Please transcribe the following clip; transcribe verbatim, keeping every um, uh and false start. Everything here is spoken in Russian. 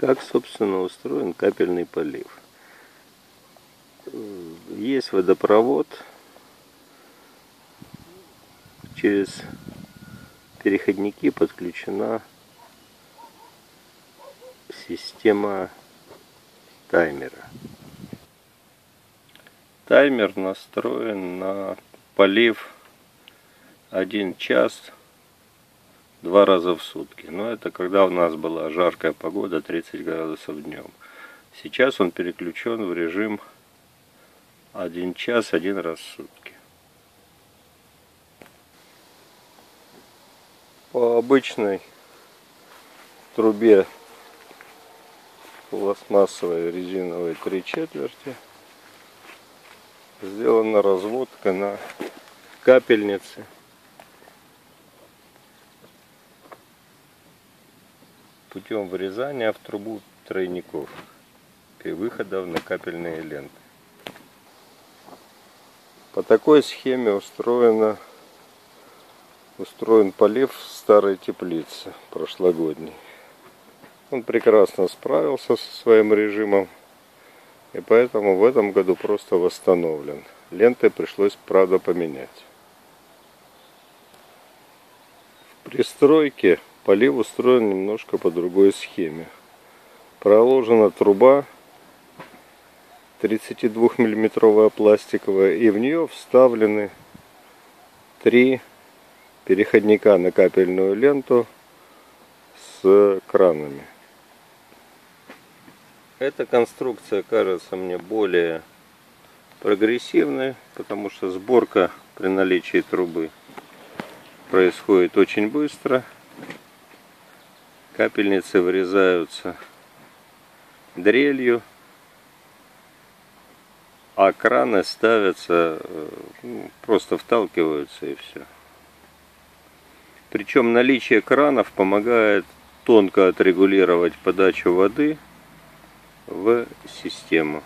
Как, собственно, устроен капельный полив? Есть водопровод, через переходники подключена система таймера. Таймер настроен на полив один час два раза в сутки. Но это когда у нас была жаркая погода, тридцать градусов днем. Сейчас он переключен в режим один час один раз в сутки. По обычной трубе пластмассовой резиновой три четверти сделана разводка на капельнице. Путем врезания в трубу тройников и выходов на капельные ленты. По такой схеме устроено, устроен полив старой теплицы прошлогодней. Он прекрасно справился со своим режимом, и поэтому в этом году просто восстановлен. Ленты пришлось, правда, поменять. В пристройке полив устроен немножко по другой схеме. Проложена труба тридцатидвухмиллиметровая пластиковая, и в нее вставлены три переходника на капельную ленту с кранами. Эта конструкция кажется мне более прогрессивной, потому что сборка при наличии трубы происходит очень быстро. Капельницы вырезаются дрелью, а краны ставятся, ну, просто вталкиваются, и все. Причем наличие кранов помогает тонко отрегулировать подачу воды в систему.